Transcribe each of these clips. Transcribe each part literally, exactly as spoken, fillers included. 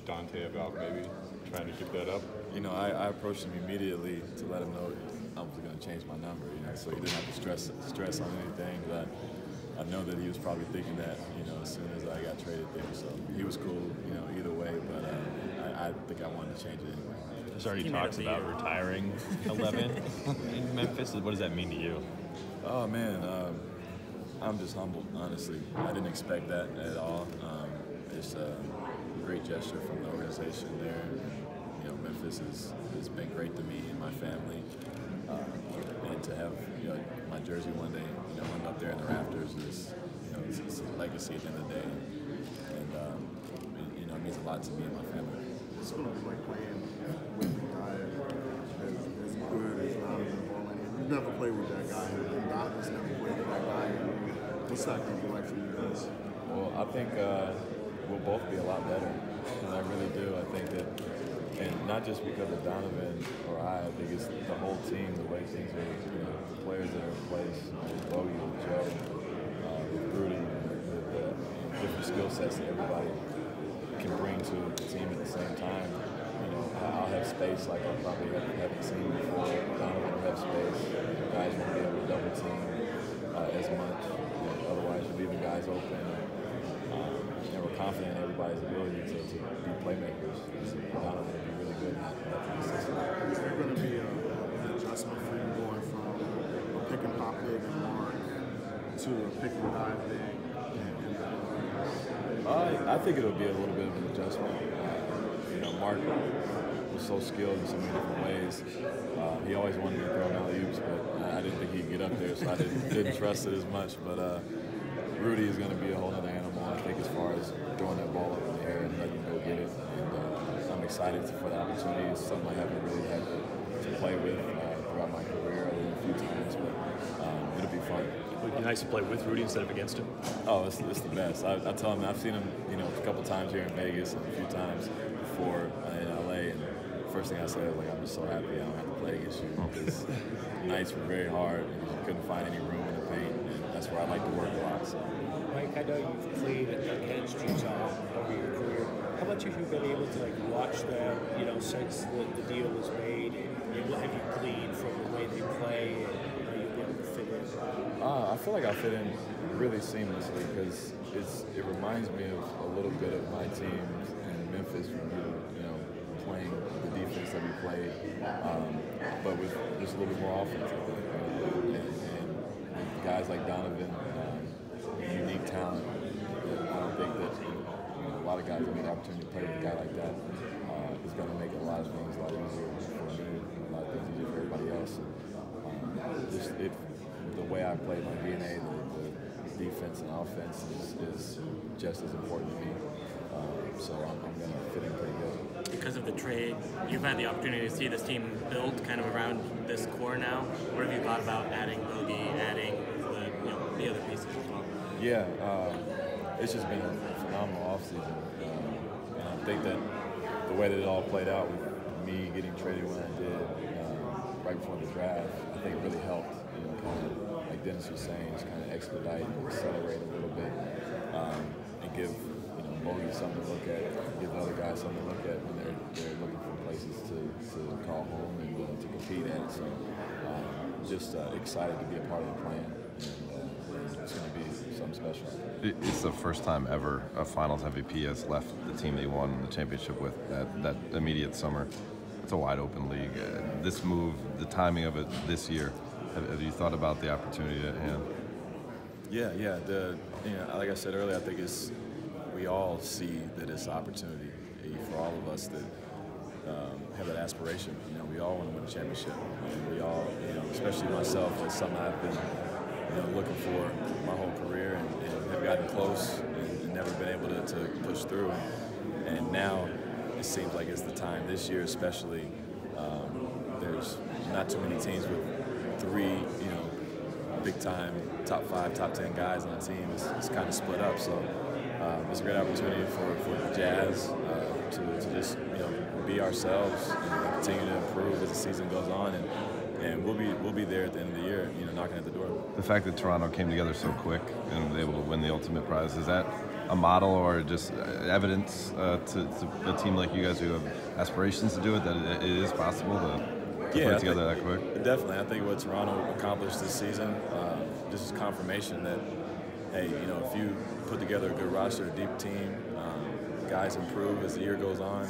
approach Dante about maybe trying to get that up? You know, I, I approached him immediately to let him know I was going to change my number, you know, so he didn't have to stress stress on anything. But I know that he was probably thinking that, you know, as soon as I got traded there. So he was cool, you know, either way. But uh, I, I think I wanted to change it anyway. There's already talks about retiring eleven in Memphis. What does that mean to you? Oh, man, um, I'm just humbled, honestly. I didn't expect that at all. Um, it's a great gesture from the organization there. You know, Memphis has, has been great to me and my family. Uh, and to have, you know, my jersey one day, you know, hung up there in the Raptors is, you know, it's, it's a legacy at the end of the day. And, um, it, you know, it means a lot to me and my family. It's sort of like playing with the guy as, as good as Donovan. You've never played with that guy. Donovan's never played with that guy. What's that going to be like for you guys? Well, I think uh, we'll both be a lot better. And I really do. I think that, and not just because of Donovan or I, I think it's the whole team, the way things are, you know, the players that are in place, with Bojan, with Joe, uh, with Rudy, with the uh, different skill sets that everybody can bring to the team at the same time. You know, I'll have space like I probably haven't seen before. Donovan will have space. The guys won't be able to double team uh, as much. And otherwise, you're leaving guys open. Um, and we're confident in everybody's ability to, to be playmakers. So Donovan will be really good at that system. Is there going to be a, an adjustment for you going from a pick and pop big and Mark to a pick and dive big? Uh, I think it'll be a little bit of an adjustment. Uh, you know, Mark was so skilled in so many different ways. Uh, he always wanted to throw alley-oops, but I didn't think he'd get up there, so I didn't, didn't trust it as much. But uh, Rudy is going to be a whole other animal, I think, as far as throwing that ball up in the air and letting him go get it. And uh, I'm excited for the opportunity. It's something I haven't really had to, to play with uh, throughout my career a few times, but um, it'll be fun. It would be nice to play with Rudy instead of against him. Oh, it's, it's the best. I, I tell him, I've seen him, you know, a couple times here in Vegas and a few times before in L A. And the first thing I said was, like, I'm just so happy I don't have to play against you. Because nights were very hard. You couldn't find any room in the paint. And that's where I like to work a lot. So. Mike, I know you've played against Utah over your career. How much have you been able to, like, watch them, you know, since the, the deal was made? And what have you gleaned from the way they play? And how you've been able to fit in? Uh, I feel like I fit in really seamlessly because it's it reminds me of a little bit of my team in Memphis when we were, you know, playing the defense that we played, um, but with just a little bit more offense. I think, and, and, and guys like Donovan, um, unique talent. I don't think that you know, a lot of guys have the opportunity to play with a guy like that. Uh, is going to make a lot of things a lot easier for me, and a lot of things easier for everybody else. And, um, just it. The way I play my D N A, the, the defense and offense is, is just as important to me. Um, so I'm, I'm going to fit in pretty good. Because of the trade, you've had the opportunity to see this team built kind of around this core now. What have you thought about adding Bogey, adding the, you know, the other pieces as well? Yeah, um, it's just been a phenomenal offseason. Um, and I think that the way that it all played out with me getting traded when I did, um, right before the draft, I think it really helped. You know, kind of, like Dennis was saying, just kind of expedite and accelerate a little bit, um, and give you know Bogey something to look at, give the other guys something to look at when they're they're looking for places to, to call home and uh, to compete at. So um, just uh, excited to be a part of the plan. And, uh, it's going to be something special. It's the first time ever a Finals M V P has left the team they won the championship with that that immediate summer. It's a wide open league. Uh, this move, the timing of it this year. Have you thought about the opportunity at hand? Yeah, yeah. The, you know, like I said earlier, I think it's we all see that it's an opportunity for all of us that um, have that aspiration. You know, we all want to win a championship, and we all, you know, especially myself, it's something I've been, you know, looking for my whole career, and, and have gotten close and, and never been able to, to push through. And now it seems like it's the time this year, especially. Um, there's not too many teams with three, you know, big-time top five, top ten guys on the team. It's, it's kind of split up, so um, it's a great opportunity for, for the Jazz uh, to, to just, you know, be ourselves and continue to improve as the season goes on, and, and we'll be we'll be there at the end of the year, you know, knocking at the door. The fact that Toronto came together so quick and was able to win the ultimate prize, is that a model or just evidence uh, to, to a team like you guys who have aspirations to do it, that it, it is possible to, to yeah, put it together that quick? Definitely. I think what Toronto accomplished this season, uh, just is confirmation that, hey, you know, if you put together a good roster, a deep team, um, guys improve as the year goes on,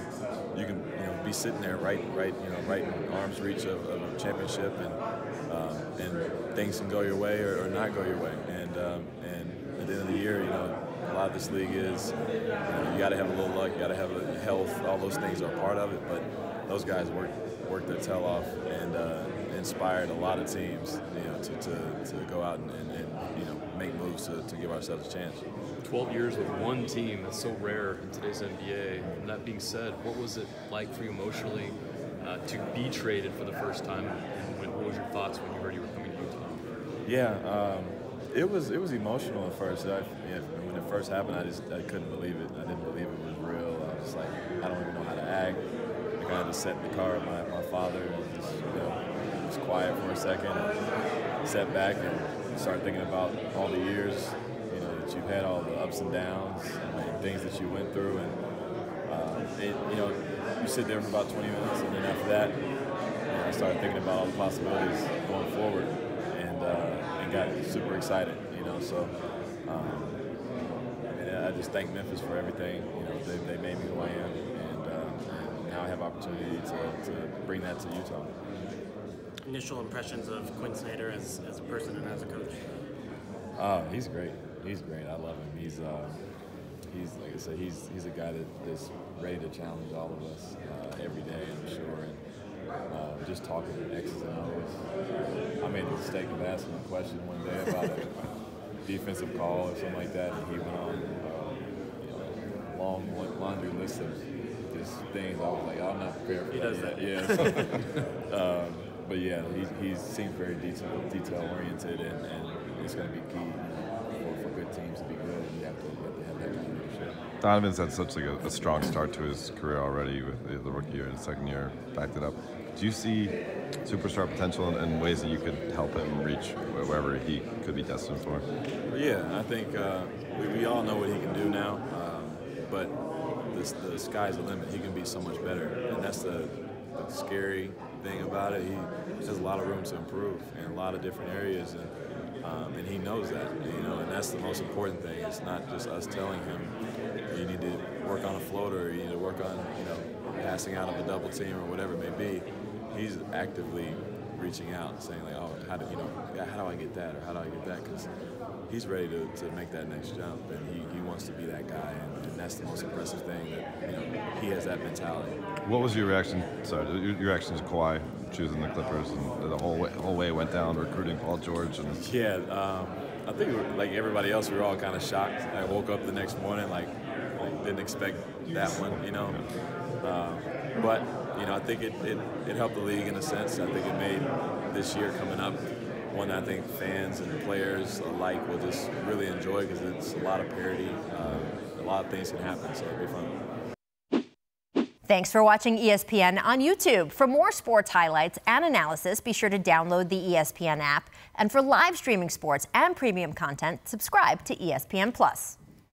you can, you know, be sitting there right, right, you know, right in arm's reach of, of a championship, and uh, and things can go your way or, or not go your way. And um, and at the end of the year, you know, a lot of this league is, you know, you got to have a little luck, you got to have a health. All those things are part of it, but those guys work work their tail off and uh, inspired a lot of teams, you know, to to, to go out and, and, and you know, make moves to, to give ourselves a chance. twelve years with one team, that's so rare in today's N B A. And that being said, what was it like for you emotionally uh, to be traded for the first time? And what was your thoughts when you heard you were coming to Utah? Yeah, um, it was it was emotional at first. I, yeah, when it first happened, I just I couldn't believe it. I didn't believe it was real. I was just like, I don't even know how to act. Like, I had to set in the car with my, my father, and just, you know, just quiet for a second, and sat back and started thinking about all the years that you've had, all the ups and downs, and things that you went through, and uh, it, you know, you sit there for about twenty minutes, and then after that, you know, I started thinking about all the possibilities going forward, and uh, and got super excited, you know. So, um, and I just thank Memphis for everything. You know, they, they made me who I am, and, uh, and now I have opportunity to, to bring that to Utah. Initial impressions of Quinn Snater as as a person and as a coach? Oh, he's great. He's great. I love him. He's, uh, he's like I said, he's he's a guy that, that's ready to challenge all of us uh, every day, I'm sure. And uh, just talking X's and O's. I made the mistake of asking a question one day about a defensive call or something like that, and he went on uh, a long laundry list of just things. I was like, I'm not prepared for he that. Does that. Yeah. So, uh, but yeah, he he seems very detail detail oriented, and, and it's going to be key for good teams to be good, and you have to, you have to have that kind of leadership. Donovan's had such like a, a strong start to his career already with the rookie year and second year, backed it up. Do you see superstar potential in, in ways that you could help him reach wherever he could be destined for? Yeah, I think uh, we, we all know what he can do now, um, but this, the sky's the limit. He can be so much better, and that's the, the scary thing about it. He has a lot of room to improve in a lot of different areas. And, Um, and he knows that, you know, and that's the most important thing. It's not just us telling him, you need to work on a floater, or you need to work on, you know, passing out of a double team or whatever it may be. He's actively reaching out and saying, like, oh, how do, you know, how do I get that, or how do I get that? Because he's ready to, to make that next jump, and he, he wants to be that guy, and, and that's the most impressive thing, that, you know, he has that mentality. What was your reaction, sorry, your, your reaction to Kawhi choosing the Clippers, and the whole way, whole way went down, recruiting Paul George? And yeah, um, I think we were, like everybody else, we were all kind of shocked. I woke up the next morning, like, like didn't expect that one, you know. Um, but, you know, I think it, it, it helped the league in a sense. I think it made this year coming up one that I think fans and players alike will just really enjoy, because it's a lot of parity. Um, a lot of things can happen, so it'll be fun. Thanks for watching E S P N on YouTube. For more sports highlights and analysis, be sure to download the E S P N app. And for live streaming sports and premium content, subscribe to E S P N Plus.